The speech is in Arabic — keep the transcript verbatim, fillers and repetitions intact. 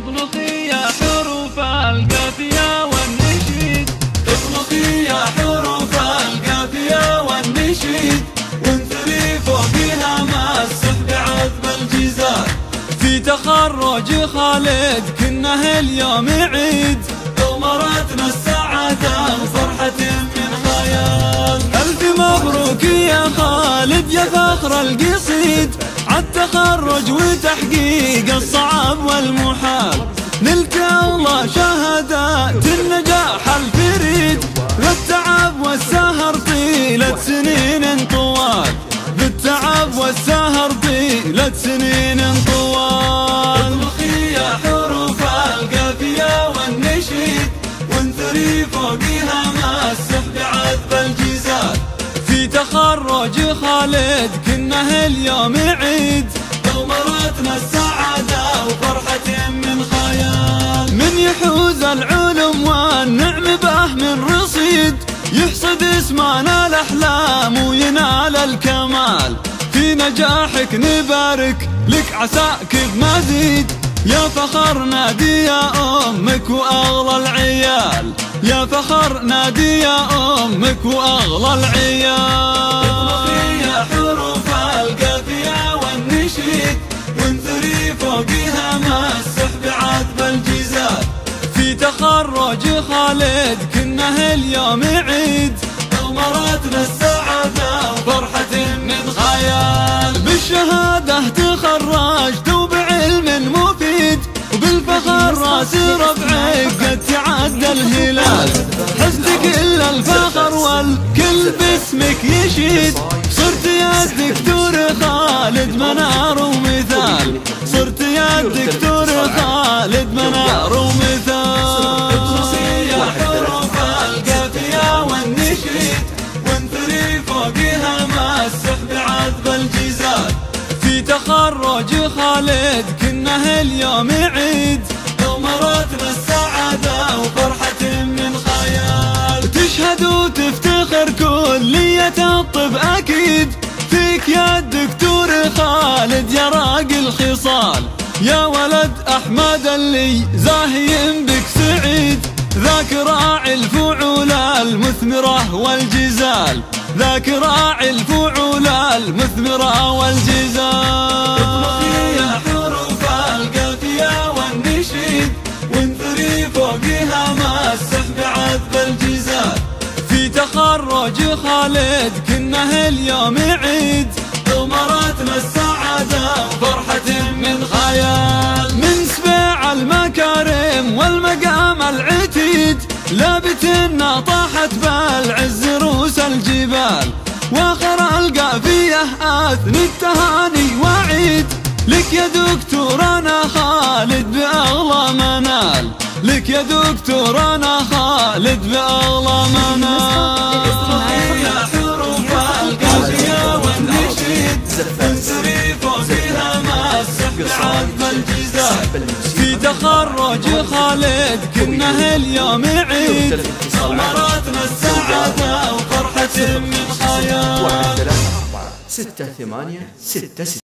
اطلقي يا حروف القافية والنشيد، اطلقي يا حروف القافية والنشيد، وانثري فوقها مسك بعذب الجزار. في تخرج خالد كنه اليوم عيد، غمرتنا السعادة وفرحة من خيال. ألف مبروك يا خالد يا فخر القصيد، عالتخرج وتحقيق الصعب والمحال. نلك الله شهادات النجاح الفريد، للتعب والسهر طيلة سنين طوال، للتعب والسهر طيلة سنين طوال. اطلقي يا حروف القافية والنشيد، وانثري فوقها مسح بعذب الجزال. في تخرج خالد كنه اليوم عيد، غمرتنا السعادة وفرحة من خيال. من يحوز العلم والنعم به من رصيد، يحصد اسمنا الأحلام وينال الكمال. في نجاحك نبارك لك عساك بمزيد، يا فخر نادي يا أمك وأغلى العيال، يا فخر نادي يا أمك وأغلى العيال. اطلقي يا حروف القافية والنشيد، وانثري فوقها مسح بعذب الجزال. في تخرج خالد كنه اليوم عيد، غمرتنا السعادة وفرحة من خيال. بالشهادة تخرجت وبعلم مفيد، وبالفخر راس ربعك قد تعدى الهلال. حزتك إلا الفخر والكل باسمك يشيد، صرت يا الدكتور خالد منار ومثال، صرت يا الدكتور خالد منار ومثال. اطلقي يا حروف القافية والنشيد، وانثري فوقها مسح بعذب الجزال. في تخرج خالد كنه اليوم عيد، غمرتنا السعادة وفرحة من خيال. تشهد وتفتخر كلية الطب أكيد، فيك يا الدكتور خالد يا راقي الخصال. يا ولد أحمد اللي زاهي بك سعيد، ذاك راعي الفعول المثمرة والجزال، ذاك راعي الفعول المثمرة والجزال. اطلقي يا حروف القافية والنشيد، وانثري فوقها مسح بعذب الجزال. في تخرج خالد كنه اليوم عيد، غمرتنا السعادة وفرحة من خيال. من سبيع المكارم والمقام العتيد، لابتنا طاحت بالعز روس الجبال. واخر القافية اثني التهاني وعيد، لك يا دكتور انا خالد باغلى منال، لك يا دكتور انا خالد باغلى منال. اطلقي يا حروف القافية والنشيد، انثري فوقها مسح بعذب الجزال. في تخرج خالد كنه اليوم عيد، غمرتنا السعادة وفرحة من خيال. ستة ثمانية ستة ستة